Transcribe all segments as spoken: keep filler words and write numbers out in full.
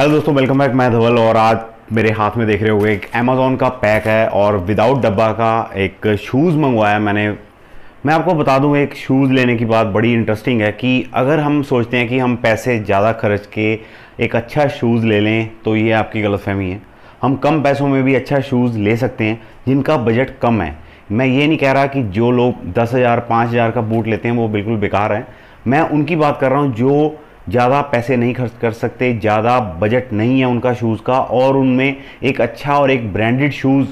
Hello दोस्तों, welcome back. मैं धवल और आज मेरे हाथ में देख रहे होंगे एक अमेज़ॉन का पैक है और विदाउट डब्बा का एक शूज़ मंगवाया मैंने। मैं आपको बता दूं, एक शूज़ लेने की बात बड़ी इंटरेस्टिंग है कि अगर हम सोचते हैं कि हम पैसे ज़्यादा खर्च के एक अच्छा शूज़ ले लें तो ये आपकी गलतफहमी है। हम कम पैसों में भी अच्छा शूज़ ले सकते हैं जिनका बजट कम है। मैं ये नहीं कह रहा कि जो लोग दस हज़ार पाँच हज़ार का बूट लेते हैं वो बिल्कुल बेकार हैं। मैं उनकी बात कर रहा हूँ जो ज़्यादा पैसे नहीं खर्च कर सकते, ज़्यादा बजट नहीं है उनका शूज़ का, और उनमें एक अच्छा और एक ब्रांडेड शूज़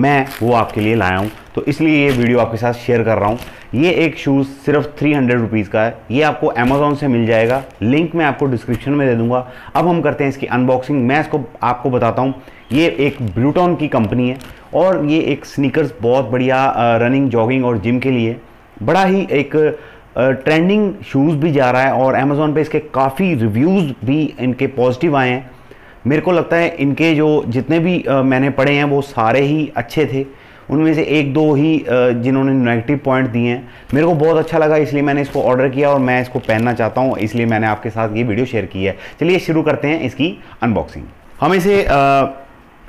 मैं वो आपके लिए लाया हूँ, तो इसलिए ये वीडियो आपके साथ शेयर कर रहा हूँ। ये एक शूज़ सिर्फ थ्री हंड्रेड रुपीज़ का है। ये आपको अमेज़ॉन से मिल जाएगा, लिंक मैं आपको डिस्क्रिप्शन में दे दूँगा। अब हम करते हैं इसकी अनबॉक्सिंग। मैं इसको आपको बताता हूँ। ये एक ब्रूटॉन की कंपनी है और ये एक स्नीकर्स, बहुत बढ़िया रनिंग, जॉगिंग और जिम के लिए बड़ा ही एक ट्रेंडिंग uh, शूज़ भी जा रहा है और अमेज़ॉन पे इसके काफ़ी रिव्यूज़ भी इनके पॉजिटिव आए हैं। मेरे को लगता है इनके जो जितने भी uh, मैंने पढ़े हैं वो सारे ही अच्छे थे, उनमें से एक दो ही uh, जिन्होंने नेगेटिव पॉइंट दिए हैं। मेरे को बहुत अच्छा लगा, इसलिए मैंने इसको ऑर्डर किया और मैं इसको पहनना चाहता हूँ, इसलिए मैंने आपके साथ ये वीडियो शेयर की है। चलिए शुरू करते हैं इसकी अनबॉक्सिंग। हम इसे uh,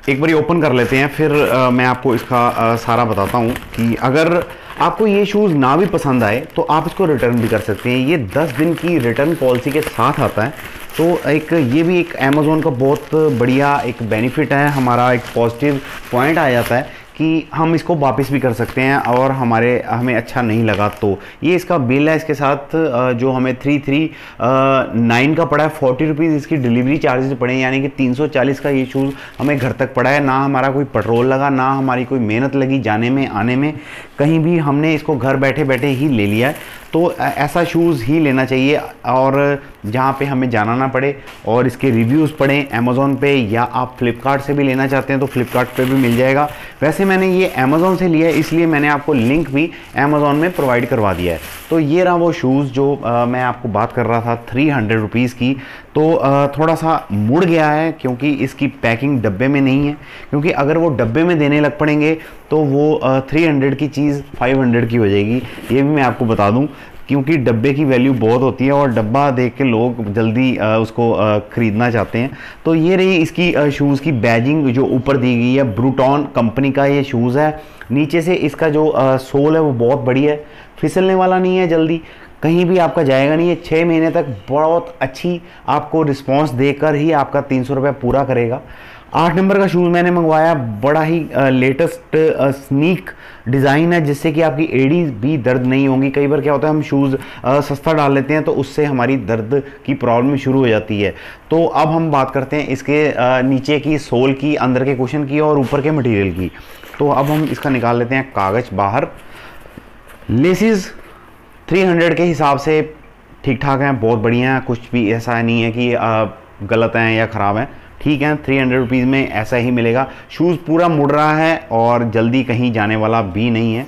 एक बार ओपन कर लेते हैं, फिर आ, मैं आपको इसका आ, सारा बताता हूँ कि अगर आपको ये शूज़ ना भी पसंद आए तो आप इसको रिटर्न भी कर सकते हैं। ये दस दिन की रिटर्न पॉलिसी के साथ आता है, तो एक ये भी एक अमेज़ॉन का बहुत बढ़िया एक बेनिफिट है। हमारा एक पॉजिटिव पॉइंट आ जाता है कि हम इसको वापस भी कर सकते हैं और हमारे हमें अच्छा नहीं लगा तो। ये इसका बिल है, इसके साथ जो हमें थ्री थ्री नाइन का पड़ा है, फोर्टी रुपीज़ इसकी डिलीवरी चार्जेस पड़े हैं, यानी कि तीन सौ चालीस का ये शूज़ हमें घर तक पड़ा है। ना हमारा कोई पेट्रोल लगा, ना हमारी कोई मेहनत लगी जाने में आने में, कहीं भी हमने इसको घर बैठे बैठे ही ले लिया है। तो ऐसा शूज़ ही लेना चाहिए और जहाँ पे हमें जाना ना पड़े। और इसके रिव्यूज़ पढ़ें अमेज़ॉन पे, या आप फ्लिपकार्ट से भी लेना चाहते हैं तो फ्लिपकार्ट पे भी मिल जाएगा। वैसे मैंने ये अमेज़ॉन से लिया है, इसलिए मैंने आपको लिंक भी अमेज़ॉन में प्रोवाइड करवा दिया है। तो ये रहा वो शूज़ जो आ, मैं आपको बात कर रहा था थ्री हंड्रेड रुपीज़ की। तो आ, थोड़ा सा मुड़ गया है क्योंकि इसकी पैकिंग डब्बे में नहीं है, क्योंकि अगर वो डब्बे में देने लग पड़ेंगे तो वो आ, तीन सौ की चीज़ पाँच सौ की हो जाएगी। ये भी मैं आपको बता दूं, क्योंकि डब्बे की वैल्यू बहुत होती है और डब्बा देख के लोग जल्दी आ, उसको आ, खरीदना चाहते हैं। तो ये रही इसकी शूज़ की बैजिंग जो ऊपर दी गई है। ब्रूटॉन कंपनी का ये शूज़ है। नीचे से इसका जो आ, सोल है वो बहुत बड़ी है, फिसलने वाला नहीं है, जल्दी कहीं भी आपका जाएगा नहीं। ये छः महीने तक बहुत अच्छी आपको रिस्पॉन्स देकर ही आपका तीन सौ रुपये पूरा करेगा। आठ नंबर का शूज़ मैंने मंगवाया, बड़ा ही लेटेस्ट स्नीक डिज़ाइन है, जिससे कि आपकी एड़ीज भी दर्द नहीं होंगी। कई बार क्या होता है, हम शूज़ सस्ता डाल लेते हैं तो उससे हमारी दर्द की प्रॉब्लम शुरू हो जाती है। तो अब हम बात करते हैं इसके आ, नीचे की सोल की, अंदर के कुशन की और ऊपर के मटेरियल की। तो अब हम इसका निकाल लेते हैं कागज़ बाहर। लेसिस थ्री हंड्रेड के हिसाब से ठीक ठाक हैं, बहुत बढ़िया हैं, कुछ भी ऐसा नहीं है कि आ, गलत हैं या ख़राब हैं, ठीक है। थ्री हंड्रेड रुपीज़ में ऐसा ही मिलेगा। शूज़ पूरा मुड़ रहा है और जल्दी कहीं जाने वाला भी नहीं है।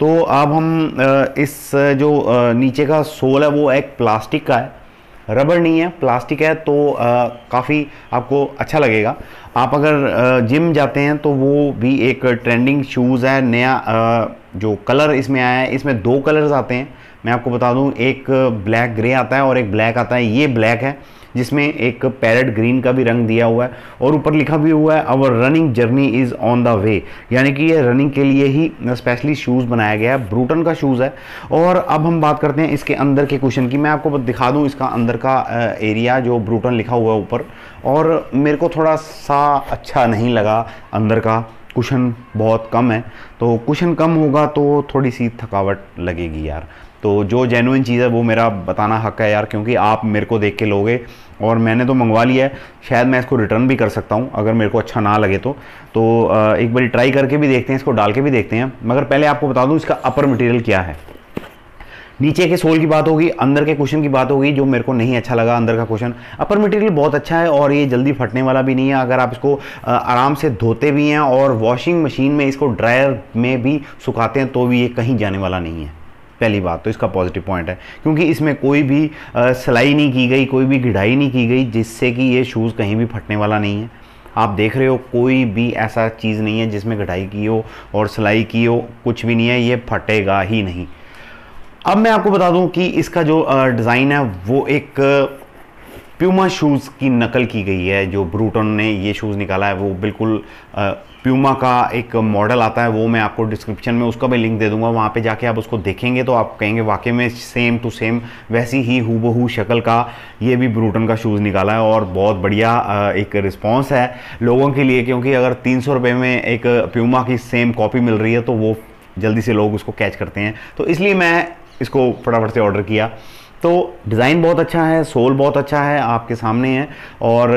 तो अब हम इस जो नीचे का सोल है वो एक प्लास्टिक का है, रबर नहीं है, प्लास्टिक है, तो काफ़ी आपको अच्छा लगेगा। आप अगर जिम जाते हैं तो वो भी एक ट्रेंडिंग शूज़ है। नया जो कलर इसमें आया है, इसमें दो कलर्स आते हैं, मैं आपको बता दूं, एक ब्लैक ग्रे आता है और एक ब्लैक आता है। ये ब्लैक है जिसमें एक पैरेट ग्रीन का भी रंग दिया हुआ है और ऊपर लिखा भी हुआ है our running journey is on the way, यानी कि ये रनिंग के लिए ही स्पेशली शूज़ बनाया गया है। ब्रूटन का शूज़ है। और अब हम बात करते हैं इसके अंदर के कुशन की। मैं आपको दिखा दूं इसका अंदर का एरिया जो ब्रूटन लिखा हुआ है ऊपर, और मेरे को थोड़ा सा अच्छा नहीं लगा। अंदर का कुशन बहुत कम है, तो कुशन कम होगा तो थोड़ी सी थकावट लगेगी यार। तो जो जेन्युइन चीज़ है वो मेरा बताना हक है यार, क्योंकि आप मेरे को देख के लोगे और मैंने तो मंगवा लिया है। शायद मैं इसको रिटर्न भी कर सकता हूँ अगर मेरे को अच्छा ना लगे तो। तो एक बार ट्राई करके भी देखते हैं, इसको डाल के भी देखते हैं। मगर पहले आपको बता दूँ इसका अपर मटेरियल क्या है। नीचे के सोल की बात होगी, अंदर के कुशन की बात होगी, जो मेरे को नहीं अच्छा लगा अंदर का कुशन। अपर मटेरियल बहुत अच्छा है और ये जल्दी फटने वाला भी नहीं है। अगर आप इसको आराम से धोते भी हैं और वॉशिंग मशीन में इसको ड्रायर में भी सुखाते हैं तो भी ये कहीं जाने वाला नहीं है। पहली बात तो इसका पॉजिटिव पॉइंट है, क्योंकि इसमें कोई भी सिलाई नहीं की गई, कोई भी घिढ़ाई नहीं की गई, जिससे कि ये शूज़ कहीं भी फटने वाला नहीं है। आप देख रहे हो, कोई भी ऐसा चीज़ नहीं है जिसमें घिढ़ाई की हो और सिलाई की हो, कुछ भी नहीं है, ये फटेगा ही नहीं। अब मैं आपको बता दूं कि इसका जो डिज़ाइन है वो एक प्यूमा शूज़ की नकल की गई है। जो ब्रूटन ने ये शूज़ निकाला है वो बिल्कुल प्यूमा का एक मॉडल आता है, वो मैं आपको डिस्क्रिप्शन में उसका भी लिंक दे दूंगा, वहाँ पे जाके आप उसको देखेंगे तो आप कहेंगे वाकई में सेम टू सेम वैसी ही हूबहू शक्ल का ये भी ब्रूटन का शूज़ निकाला है। और बहुत बढ़िया एक रिस्पॉन्स है लोगों के लिए, क्योंकि अगर तीन सौ रुपये में एक प्यूमा की सेम कॉपी मिल रही है तो वो जल्दी से लोग उसको कैच करते हैं, तो इसलिए मैं इसको फटाफट से ऑर्डर किया। तो डिज़ाइन बहुत अच्छा है, सोल बहुत अच्छा है, आपके सामने है, और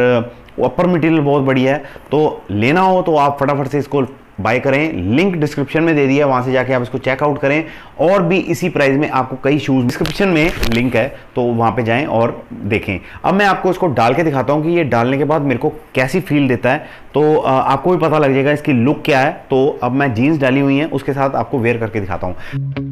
अपर मटेरियल बहुत बढ़िया है। तो लेना हो तो आप फटाफट से इसको बाय करें, लिंक डिस्क्रिप्शन में दे दिया, वहाँ से जाके आप इसको चेकआउट करें। और भी इसी प्राइस में आपको कई शूज़, डिस्क्रिप्शन में लिंक है तो वहाँ पे जाएं और देखें। अब मैं आपको इसको डाल के दिखाता हूँ कि ये डालने के बाद मेरे को कैसी फील देता है, तो आपको भी पता लग जाएगा इसकी लुक क्या है। तो अब मैं जीन्स डाली हुई है उसके साथ आपको वेयर करके दिखाता हूँ।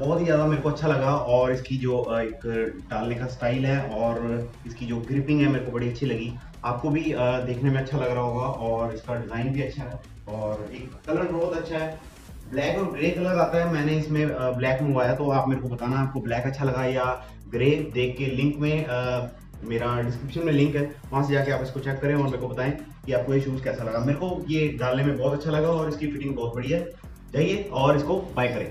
बहुत ही ज़्यादा मेरे को अच्छा लगा, और इसकी जो एक डालने का स्टाइल है और इसकी जो ग्रिपिंग है मेरे को बड़ी अच्छी लगी, आपको भी देखने में अच्छा लग रहा होगा। और इसका डिज़ाइन भी अच्छा है और एक कलर बहुत अच्छा है, ब्लैक और ग्रे कलर आता है। मैंने इसमें ब्लैक मंगवाया, तो आप मेरे को बताना आपको ब्लैक अच्छा लगा या ग्रे। देख के लिंक में आ, मेरा डिस्क्रिप्शन में लिंक है, वहाँ से जाके आप इसको चेक करें और मेरे को बताएं कि आपको ये शूज़ कैसा लगा। मेरे को ये डालने में बहुत अच्छा लगा और इसकी फिटिंग बहुत बढ़िया है। जाइए और इसको बाय करें।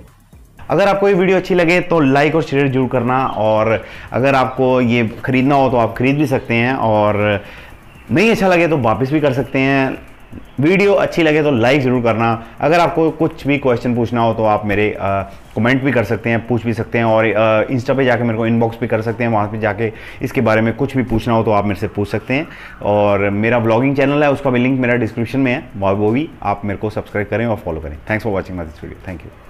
अगर आपको ये वीडियो अच्छी लगे तो लाइक और शेयर जरूर करना, और अगर आपको ये ख़रीदना हो तो आप ख़रीद भी सकते हैं, और नहीं अच्छा लगे तो वापस भी कर सकते हैं। वीडियो अच्छी लगे तो लाइक ज़रूर करना। अगर आपको कुछ भी क्वेश्चन पूछना हो तो आप मेरे आ, कमेंट भी कर सकते हैं, पूछ भी सकते हैं, और आ, इंस्टा पे जाके मेरे को इनबॉक्स भी कर सकते हैं। वहाँ पे जाके इसके बारे में कुछ भी पूछना हो तो आप मेरे से पूछ सकते हैं। और मेरा ब्लॉगिंग चैनल है उसका भी लिंक मेरा डिस्क्रिप्शन में है, वो भी आप मेरे को सब्सक्राइब करें और फॉलो करें। Thanks for watching my this video. Thank you.